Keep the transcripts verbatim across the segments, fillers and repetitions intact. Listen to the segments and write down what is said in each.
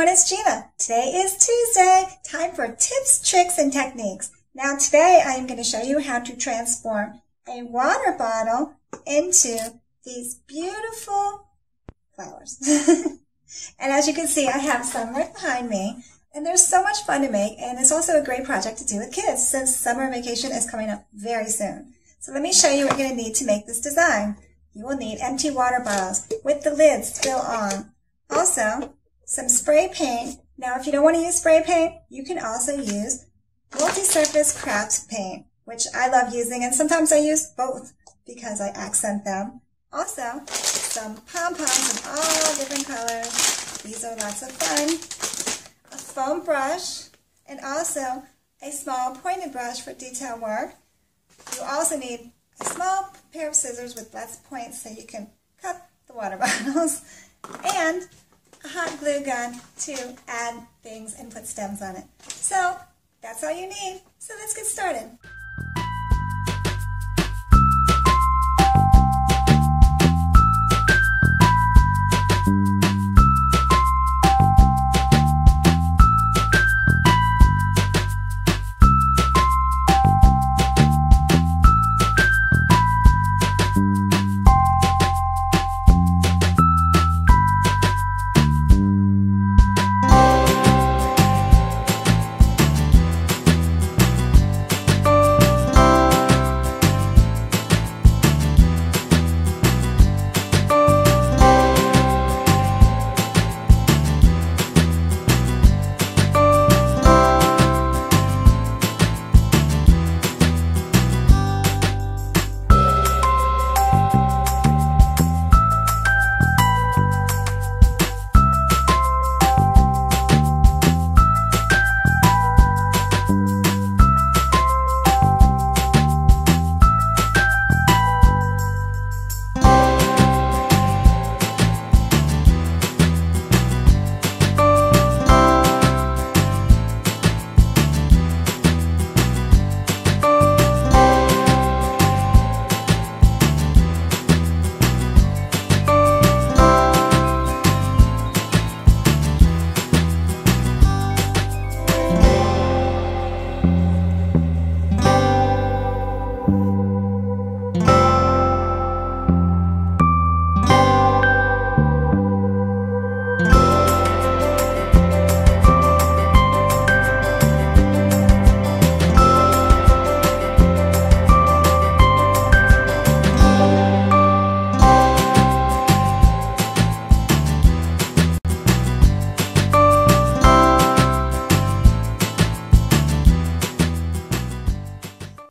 everyone, it's Gina. Today is Tuesday, time for tips, tricks, and techniques. Now today I am going to show you how to transform a water bottle into these beautiful flowers. And as you can see, I have some right behind me, and there's so much fun to make, and it's also a great project to do with kids since summer vacation is coming up very soon. So let me show you what you're going to need to make this design. You will need empty water bottles with the lids still on. Also, some spray paint. Now, if you don't want to use spray paint, you can also use multi-surface craft paint, which I love using, and sometimes I use both because I accent them. Also, some pom-poms in all different colors. These are lots of fun. A foam brush, and also a small pointed brush for detail work. You also need a small pair of scissors with less points so you can cut the water bottles, and a hot glue gun to add things and put stems on it. So that's all you need. So let's get started.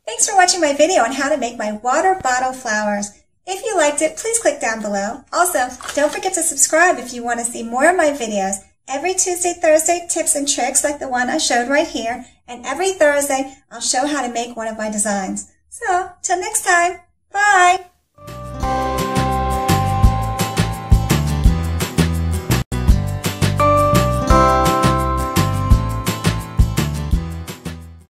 Thanks for watching my video on how to make my water bottle flowers. If you liked it, please click down below. Also, don't forget to subscribe if you want to see more of my videos. Every Tuesday, Thursday, tips and tricks like the one I showed right here. And every Thursday, I'll show how to make one of my designs. So, till next time, bye!